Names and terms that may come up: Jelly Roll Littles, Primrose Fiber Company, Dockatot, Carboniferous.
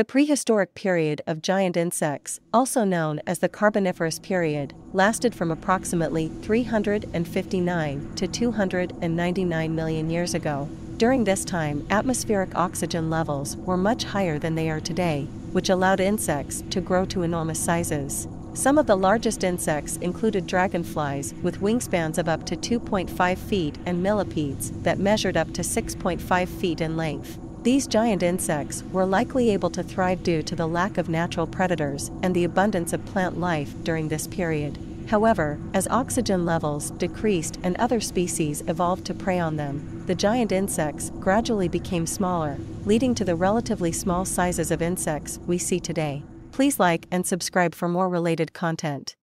The prehistoric period of giant insects, also known as the Carboniferous period, lasted from approximately 359 to 299 million years ago. During this time, atmospheric oxygen levels were much higher than they are today, which allowed insects to grow to enormous sizes. Some of the largest insects included dragonflies with wingspans of up to 2.5 feet and millipedes that measured up to 6.5 feet in length. These giant insects were likely able to thrive due to the lack of natural predators and the abundance of plant life during this period. However, as oxygen levels decreased and other species evolved to prey on them, the giant insects gradually became smaller, leading to the relatively small sizes of insects we see today. Please like and subscribe for more related content.